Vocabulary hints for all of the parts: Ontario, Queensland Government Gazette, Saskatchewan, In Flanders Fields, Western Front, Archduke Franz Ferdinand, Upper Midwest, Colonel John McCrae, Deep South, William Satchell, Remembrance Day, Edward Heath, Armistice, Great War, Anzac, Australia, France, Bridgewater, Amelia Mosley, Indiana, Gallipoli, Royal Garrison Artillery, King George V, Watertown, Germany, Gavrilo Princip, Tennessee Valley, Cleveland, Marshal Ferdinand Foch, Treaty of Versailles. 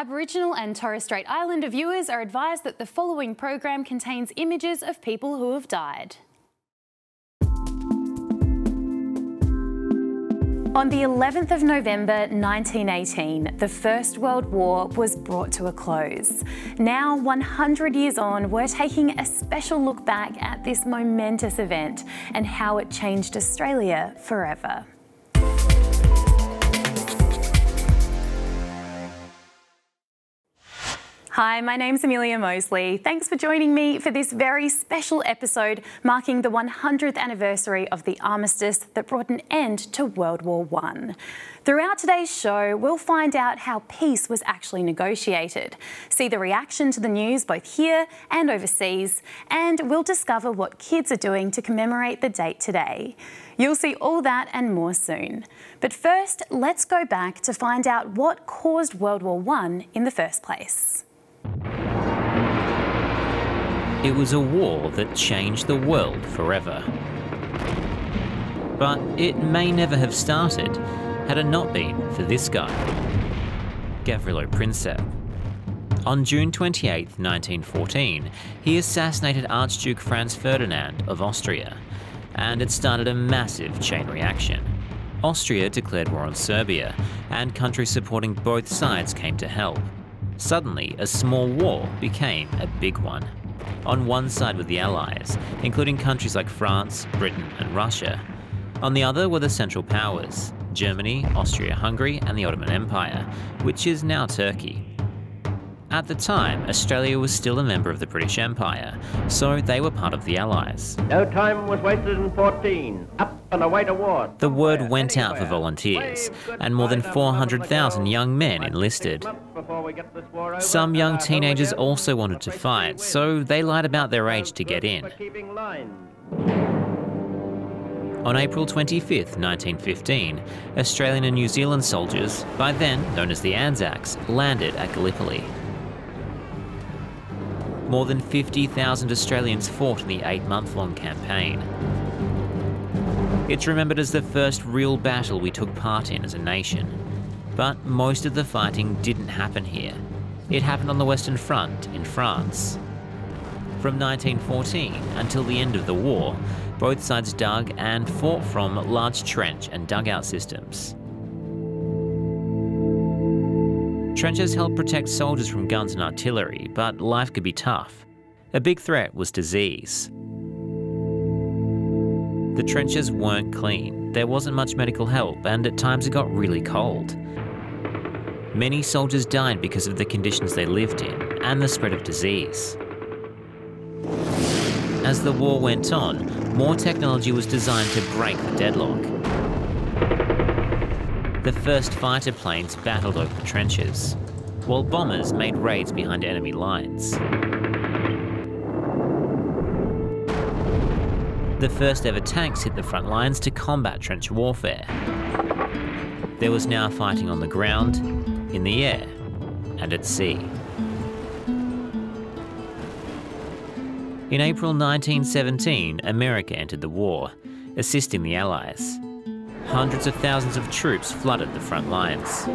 Aboriginal and Torres Strait Islander viewers are advised that the following program contains images of people who have died. On the 11th of November 1918, the First World War was brought to a close. Now, 100 years on, we're taking a special look back at this momentous event and how it changed Australia forever. Hi, my name's Amelia Mosley. Thanks for joining me for this very special episode marking the 100th anniversary of the armistice that brought an end to World War I. Throughout today's show, we'll find out how peace was actually negotiated, see the reaction to the news both here and overseas, and we'll discover what kids are doing to commemorate the date today. You'll see all that and more soon. But first, let's go back to find out what caused World War I in the first place. It was a war that changed the world forever. But it may never have started had it not been for this guy, Gavrilo Princip. On June 28, 1914, he assassinated Archduke Franz Ferdinand of Austria, and it started a massive chain reaction. Austria declared war on Serbia, and countries supporting both sides came to help. Suddenly, a small war became a big one. On one side were the Allies, including countries like France, Britain and Russia. On the other were the Central Powers, Germany, Austria-Hungary and the Ottoman Empire, which is now Turkey. At the time, Australia was still a member of the British Empire, so they were part of the Allies. No time was wasted in 14. Up and away to war. The word went out for volunteers, and more than 400,000 young men enlisted. Some young teenagers also wanted to fight, so they lied about their age to get in. On April 25th, 1915, Australian and New Zealand soldiers, by then known as the Anzacs, landed at Gallipoli. More than 50,000 Australians fought in the 8-month-long campaign. It's remembered as the first real battle we took part in as a nation. But most of the fighting didn't happen here. It happened on the Western Front in France. From 1914 until the end of the war, both sides dug and fought from large trench and dugout systems. Trenches helped protect soldiers from guns and artillery, but life could be tough. A big threat was disease. The trenches weren't clean, there wasn't much medical help, and at times it got really cold. Many soldiers died because of the conditions they lived in and the spread of disease. As the war went on, more technology was designed to break the deadlock. The first fighter planes battled over the trenches, while bombers made raids behind enemy lines. The first ever tanks hit the front lines to combat trench warfare. There was now fighting on the ground, in the air, and at sea. In April 1917, America entered the war, assisting the Allies. Hundreds of thousands of troops flooded the front lines.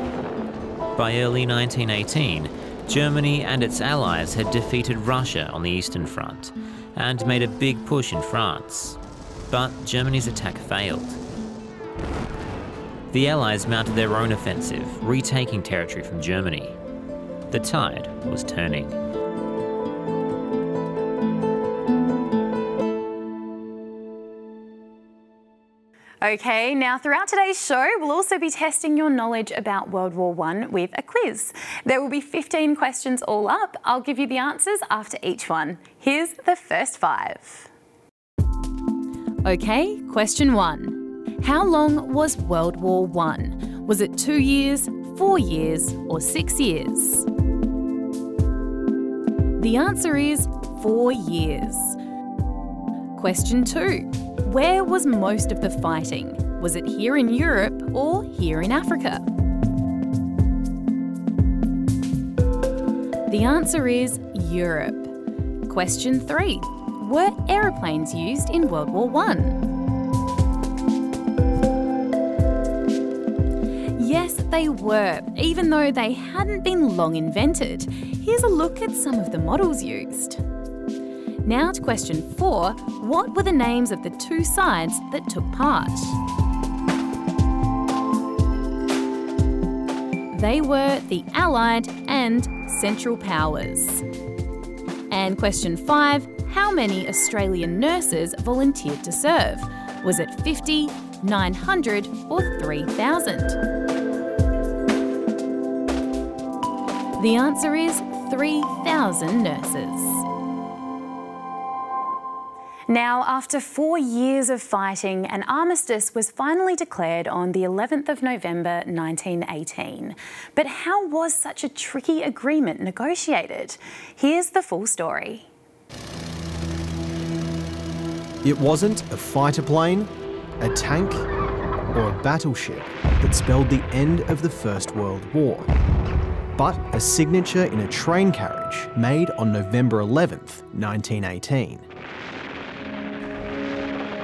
By early 1918, Germany and its allies had defeated Russia on the Eastern Front and made a big push in France. But Germany's attack failed. The Allies mounted their own offensive, retaking territory from Germany. The tide was turning. Okay, now throughout today's show, we'll also be testing your knowledge about World War I with a quiz. There will be 15 questions all up. I'll give you the answers after each one. Here's the first 5. Okay, question 1. How long was World War I? Was it 2 years, 4 years, or 6 years? The answer is 4 years. Question 2. Where was most of the fighting? Was it here in Europe or here in Africa? The answer is Europe. Question 3. Were aeroplanes used in World War I? Yes, they were, even though they hadn't been long invented. Here's a look at some of the models used. Now to question 4, what were the names of the two sides that took part? They were the Allied and Central Powers. And question 5, how many Australian nurses volunteered to serve? Was it 50, 900 or 3,000? The answer is 3,000 nurses. Now, after 4 years of fighting, an armistice was finally declared on the 11th of November 1918. But how was such a tricky agreement negotiated? Here's the full story. It wasn't a fighter plane, a tank, or a battleship that spelled the end of the First World War, but a signature in a train carriage made on November 11th, 1918.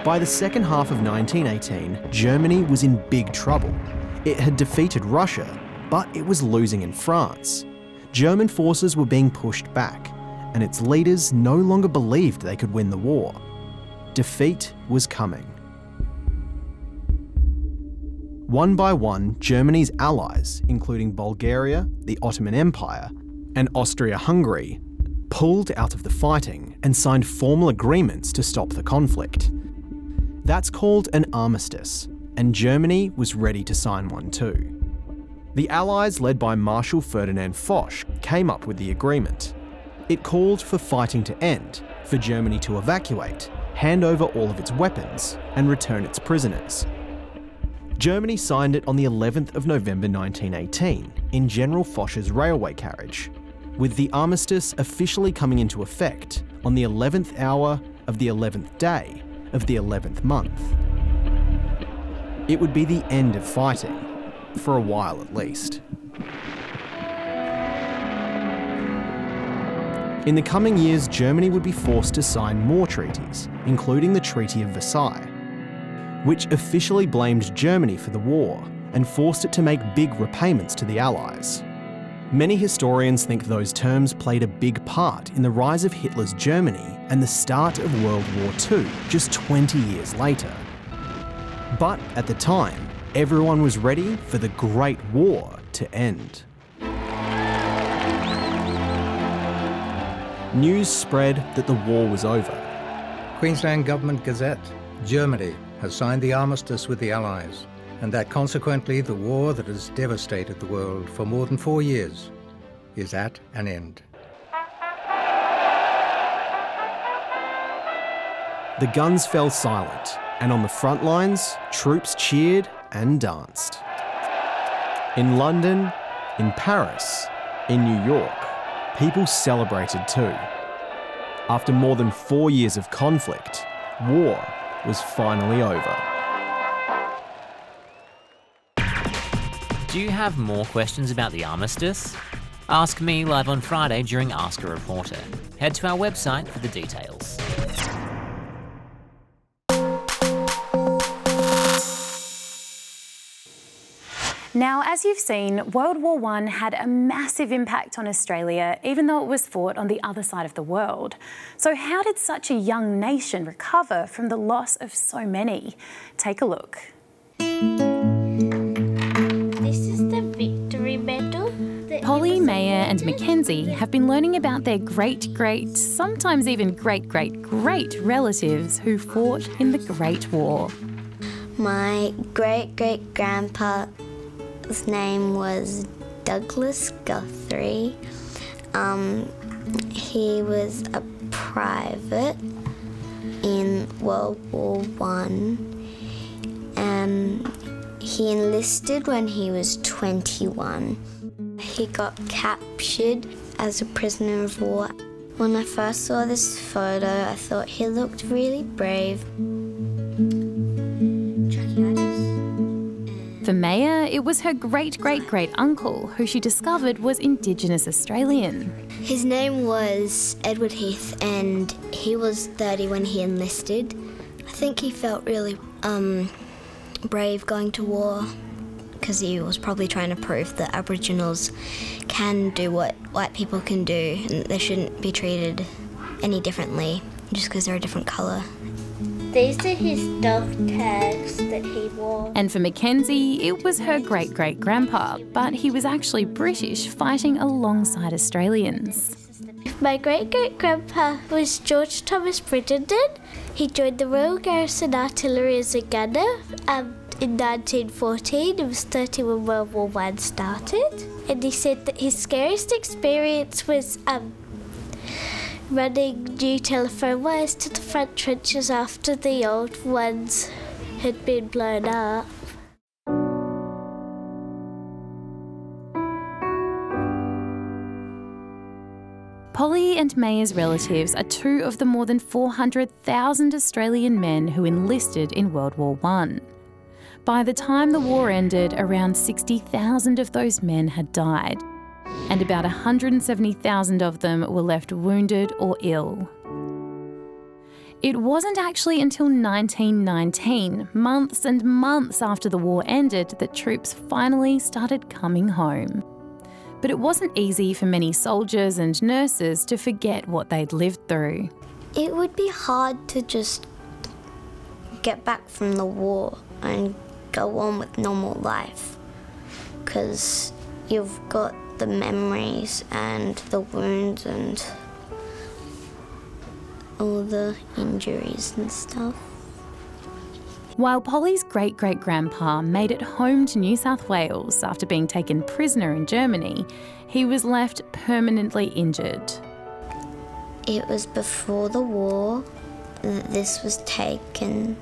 By the second half of 1918, Germany was in big trouble. It had defeated Russia, but it was losing in France. German forces were being pushed back, and its leaders no longer believed they could win the war. Defeat was coming. One by one, Germany's allies, including Bulgaria, the Ottoman Empire, and Austria-Hungary, pulled out of the fighting and signed formal agreements to stop the conflict. That's called an armistice, and Germany was ready to sign one too. The Allies, led by Marshal Ferdinand Foch, came up with the agreement. It called for fighting to end, for Germany to evacuate, hand over all of its weapons, and return its prisoners. Germany signed it on the 11th of November 1918 in General Foch's railway carriage, with the armistice officially coming into effect on the 11th hour of the 11th day of the 11th month. It would be the end of fighting, for a while at least. In the coming years, Germany would be forced to sign more treaties, including the Treaty of Versailles, which officially blamed Germany for the war and forced it to make big repayments to the Allies. Many historians think those terms played a big part in the rise of Hitler's Germany and the start of World War II just 20 years later. But at the time, everyone was ready for the Great War to end. News spread that the war was over. Queensland Government Gazette, Germany has signed the armistice with the Allies, and that consequently the war that has devastated the world for more than 4 years is at an end. The guns fell silent, and on the front lines, troops cheered and danced. In London, in Paris, in New York, people celebrated too. After more than 4 years of conflict, war was finally over. Do you have more questions about the armistice? Ask me live on Friday during Ask a Reporter. Head to our website for the details. Now, as you've seen, World War I had a massive impact on Australia, even though it was fought on the other side of the world. So how did such a young nation recover from the loss of so many? Take a look. Polly, Mayer and Mackenzie have been learning about their great-great, sometimes even great-great-great relatives who fought in the Great War. My great-great-grandpa's name was Douglas Guthrie. He was a private in World War I, and he enlisted when he was 21. He got captured as a prisoner of war. When I first saw this photo, I thought he looked really brave. For Maya, it was her great-great-great-uncle who she discovered was Indigenous Australian. His name was Edward Heath, and he was 30 when he enlisted. I think he felt really brave going to war. because he was probably trying to prove that Aboriginals can do what white people can do and they shouldn't be treated any differently just because they're a different colour. These are his dog tags that he wore. And for Mackenzie, it was her great-great-grandpa, but he was actually British fighting alongside Australians. My great-great-grandpa was George Thomas Bridgenden. He joined the Royal Garrison Artillery as a gunner in 1914. It was 30 when World War I started. And he said that his scariest experience was running new telephone wires to the front trenches after the old ones had been blown up. Polly and Maya's relatives are two of the more than 400,000 Australian men who enlisted in World War I. By the time the war ended, around 60,000 of those men had died, and about 170,000 of them were left wounded or ill. It wasn't actually until 1919, months and months after the war ended, that troops finally started coming home. But it wasn't easy for many soldiers and nurses to forget what they'd lived through. It would be hard to just get back from the war and go on with normal life, because you've got the memories and the wounds and all the injuries and stuff. While Polly's great-great-grandpa made it home to New South Wales after being taken prisoner in Germany, he was left permanently injured. It was before the war that this was taken,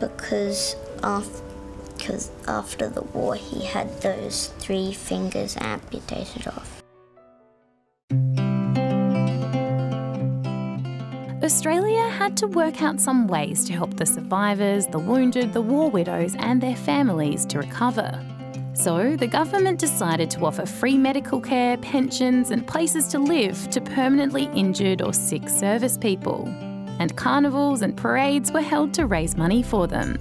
because after the war he had those 3 fingers amputated off. Australia had to work out some ways to help the survivors, the wounded, the war widows and their families to recover. So the government decided to offer free medical care, pensions and places to live to permanently injured or sick service people. And carnivals and parades were held to raise money for them.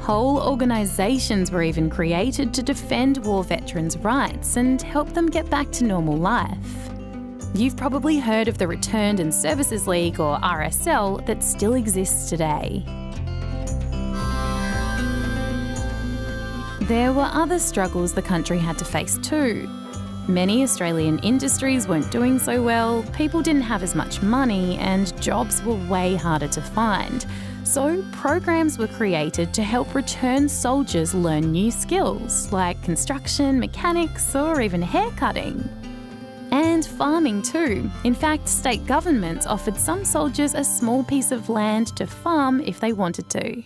Whole organisations were even created to defend war veterans' rights and help them get back to normal life. You've probably heard of the Returned and Services League, or RSL, that still exists today. There were other struggles the country had to face too. Many Australian industries weren't doing so well, people didn't have as much money, and jobs were way harder to find. So programs were created to help returned soldiers learn new skills like construction, mechanics or even haircutting. And farming too. In fact, state governments offered some soldiers a small piece of land to farm if they wanted to.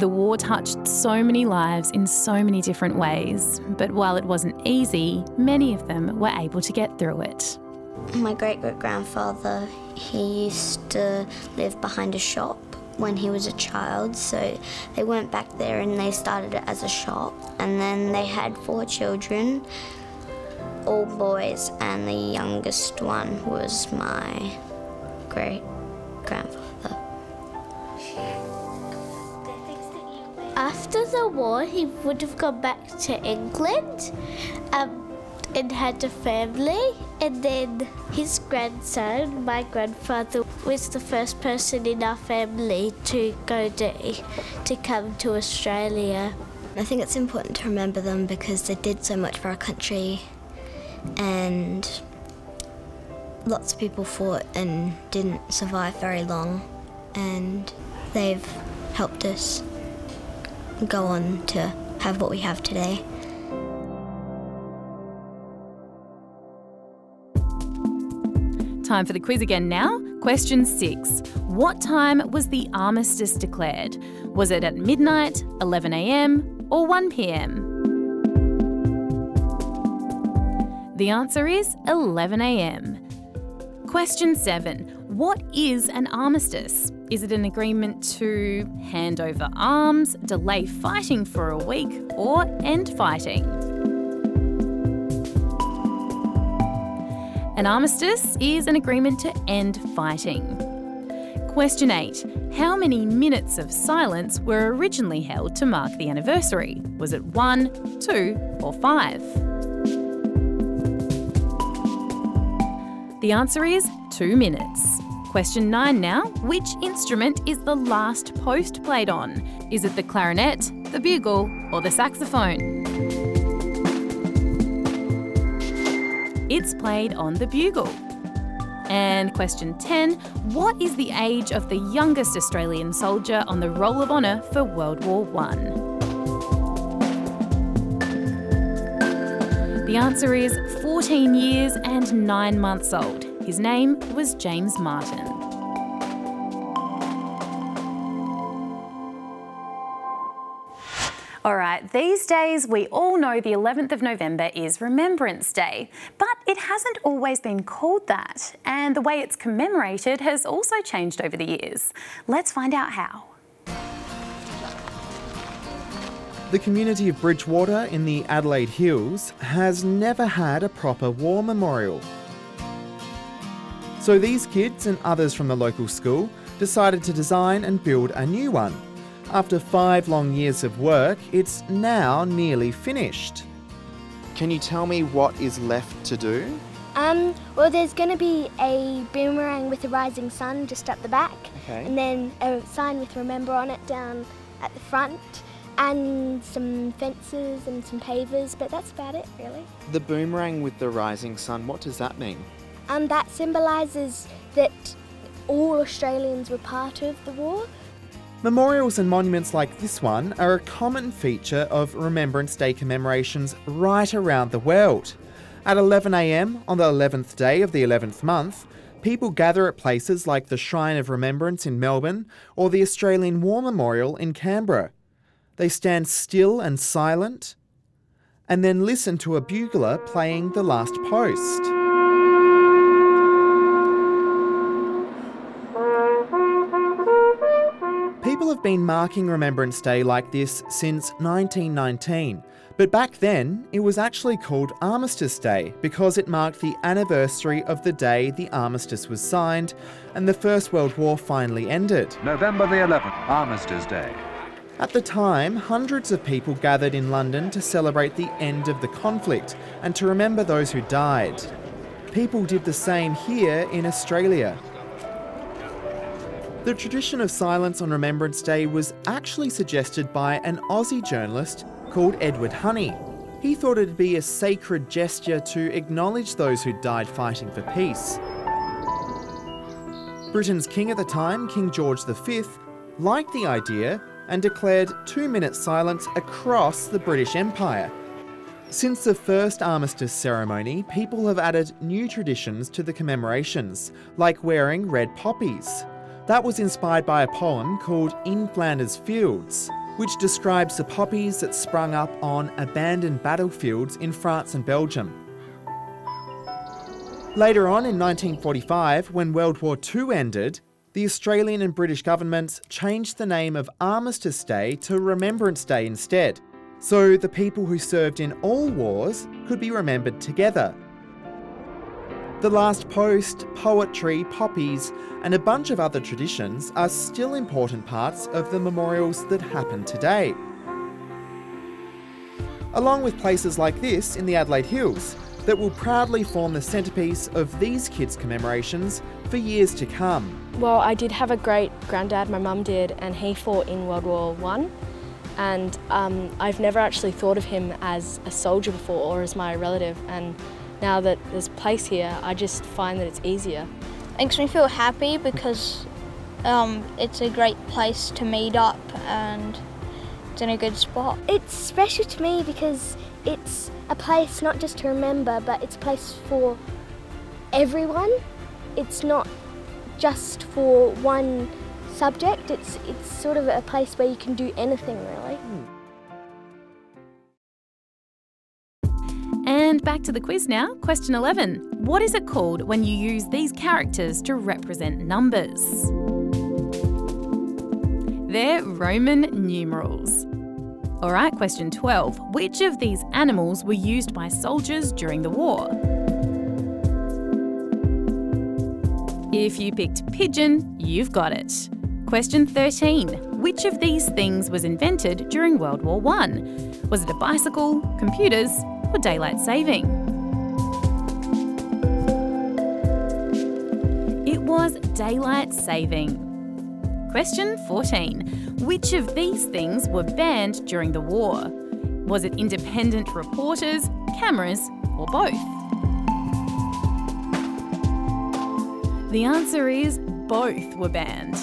The war touched so many lives in so many different ways, but while it wasn't easy, many of them were able to get through it. My great-great-grandfather, he used to live behind a shop when he was a child, so they went back there and they started it as a shop. And then they had 4 children, all boys, and the youngest one was my great-grandfather. After the war, he would have gone back to England, and had a family, and then his grandson, my grandfather, was the first person in our family to come to Australia. I think it's important to remember them because they did so much for our country, and lots of people fought and didn't survive very long, and they've helped us go on to have what we have today. Time for the quiz again now. Question 6. What time was the armistice declared? Was it at midnight, 11 a.m, or 1 p.m? The answer is 11 a.m. Question 7. What is an armistice? Is it an agreement to hand over arms, delay fighting for a week, or end fighting? An armistice is an agreement to end fighting. Question 8. How many minutes of silence were originally held to mark the anniversary? Was it 1, 2, or 5? The answer is 2 minutes. Question 9 now. Which instrument is the last post played on? Is it the clarinet, the bugle, or the saxophone? It's played on the bugle. And question 10. What is the age of the youngest Australian soldier on the Roll of Honour for World War I? The answer is 14 years and 9 months old. His name was James Martin. All right, these days we all know the 11th of November is Remembrance Day, but it hasn't always been called that, and the way it's commemorated has also changed over the years. Let's find out how. The community of Bridgewater in the Adelaide Hills has never had a proper war memorial. So these kids and others from the local school decided to design and build a new one. After 5 long years of work, it's now nearly finished. Can you tell me what is left to do? Well, there's going to be a boomerang with a rising sun just at the back, okay, and then a sign with Remember on it down at the front, and some fences and some pavers, but that's about it, really. The boomerang with the rising sun, what does that mean? That symbolises that all Australians were part of the war. Memorials and monuments like this one are a common feature of Remembrance Day commemorations right around the world. At 11 a.m. on the 11th day of the 11th month, people gather at places like the Shrine of Remembrance in Melbourne or the Australian War Memorial in Canberra. They stand still and silent and then listen to a bugler playing the last post. People have been marking Remembrance Day like this since 1919, but back then it was actually called Armistice Day because it marked the anniversary of the day the armistice was signed and the First World War finally ended. November the 11th, Armistice Day. At the time, hundreds of people gathered in London to celebrate the end of the conflict and to remember those who died. People did the same here in Australia. The tradition of silence on Remembrance Day was actually suggested by an Aussie journalist called Edward Honey. He thought it'd be a sacred gesture to acknowledge those who died fighting for peace. Britain's king at the time, King George V, liked the idea and declared 2-minute silence across the British Empire. Since the first armistice ceremony, people have added new traditions to the commemorations, like wearing red poppies. That was inspired by a poem called In Flanders Fields, which describes the poppies that sprung up on abandoned battlefields in France and Belgium. Later on in 1945, when World War II ended, the Australian and British governments changed the name of Armistice Day to Remembrance Day instead, so the people who served in all wars could be remembered together. The last post, poetry, poppies, and a bunch of other traditions are still important parts of the memorials that happen today. Along with places like this in the Adelaide Hills, that will proudly form the centrepiece of these kids' commemorations for years to come. Well, I did have a great granddad, my mum did, and he fought in World War I. And I've never actually thought of him as a soldier before or as my relative. And now that there's place here, I just find that it's easier. It makes me feel happy because it's a great place to meet up and it's in a good spot. It's special to me because it's a place not just to remember, but it's a place for everyone. It's not just for one subject. It's sort of a place where you can do anything, really. And back to the quiz now. Question 11. What is it called when you use these characters to represent numbers? They're Roman numerals. All right, question 12. Which of these animals were used by soldiers during the war? If you picked pigeon, you've got it. Question 13. Which of these things was invented during World War I? Was it a bicycle, computers, or daylight saving? It was daylight saving. Question 14. Which of these things were banned during the war? Was it independent reporters, cameras, or both? The answer is both were banned.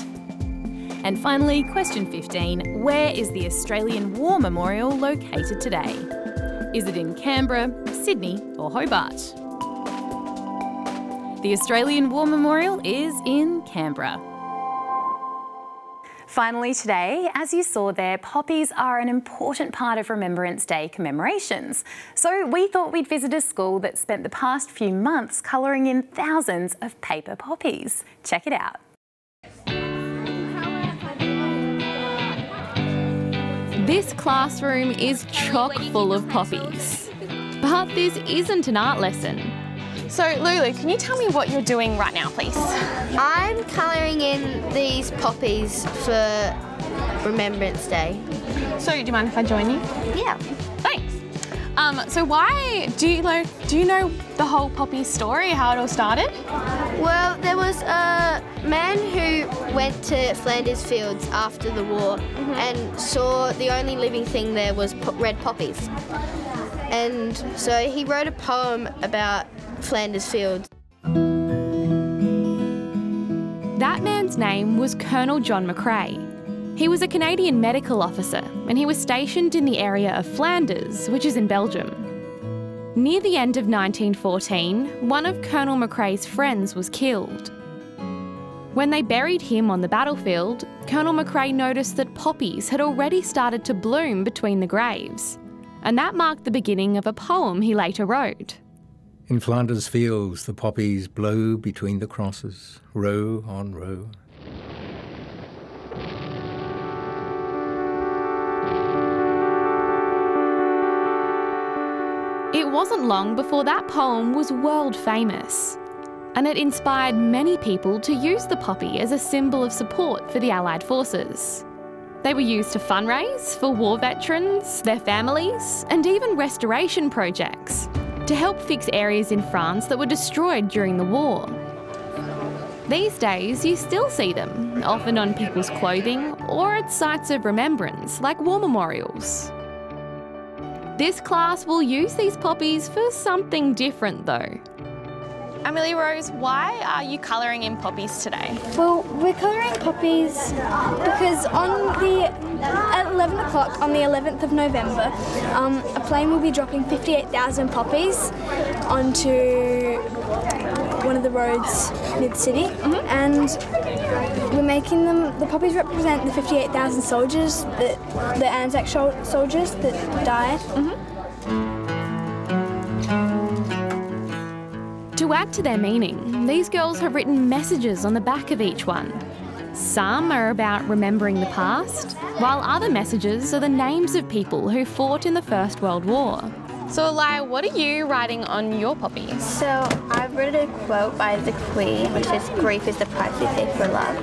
And finally, question 15. Where is the Australian War Memorial located today? Is it in Canberra, Sydney, or Hobart? The Australian War Memorial is in Canberra. Finally today, as you saw there, poppies are an important part of Remembrance Day commemorations. So we thought we'd visit a school that spent the past few months colouring in thousands of paper poppies. Check it out. This classroom is chock full of poppies. But this isn't an art lesson. So, Lulu, can you tell me what you're doing right now, please? I'm colouring in these poppies for Remembrance Day. So, do you mind if I join you? Yeah. Thanks. So why, do you know the whole poppy story, how it all started? Well, there was a man who went to Flanders Fields after the war and saw the only living thing there was red poppies. And so he wrote a poem about Flanders Fields. That man's name was Colonel John McCrae. He was a Canadian medical officer and he was stationed in the area of Flanders, which is in Belgium. Near the end of 1914, one of Colonel McCrae's friends was killed. When they buried him on the battlefield, Colonel McCrae noticed that poppies had already started to bloom between the graves, and that marked the beginning of a poem he later wrote. In Flanders fields, the poppies blow between the crosses, row on row. It wasn't long before that poem was world famous, and it inspired many people to use the poppy as a symbol of support for the Allied forces. They were used to fundraise for war veterans, their families, and even restoration projects, to help fix areas in France that were destroyed during the war. These days, you still see them, often on people's clothing or at sites of remembrance, like war memorials. This class will use these poppies for something different, though. Emily Rose, why are you colouring in poppies today? Well, we're colouring poppies because on at 11 o'clock on the 11th of November, a plane will be dropping 58,000 poppies onto one of the roads near the city, and we're making them. The poppies represent the 58,000 soldiers, the Anzac soldiers that died. To add to their meaning, these girls have written messages on the back of each one. Some are about remembering the past, while other messages are the names of people who fought in the First World War. So, Elia, what are you writing on your poppies? So, I've written a quote by the Queen, which is, "Grief is the price we pay for love."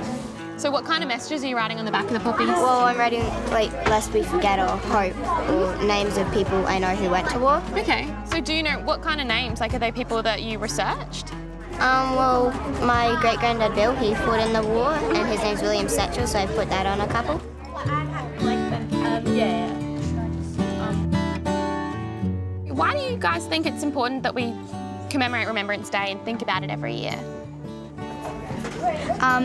So what kind of messages are you writing on the back of the poppies? Well, I'm writing, like, lest we forget or hope, or names of people I know who went to war. Okay. So do you know what kind of names? Like, are they people that you researched? Well, my great-granddad Bill, he fought in the war, and his name's William Satchell, so I put that on a couple. Why do you guys think it's important that we commemorate Remembrance Day and think about it every year?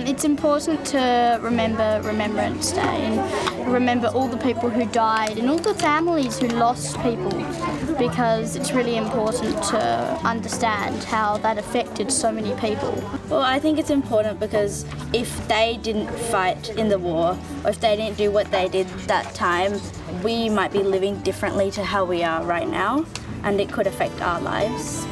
It's important to remember Remembrance Day and remember all the people who died and all the families who lost people, because it's really important to understand how that affected so many people. Well, I think it's important because if they didn't fight in the war, or if they didn't do what they did that time, we might be living differently to how we are right now, and it could affect our lives.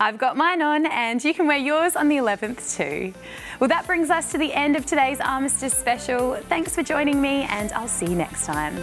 I've got mine on and you can wear yours on the 11th too. Well, that brings us to the end of today's Armistice special. Thanks for joining me and I'll see you next time.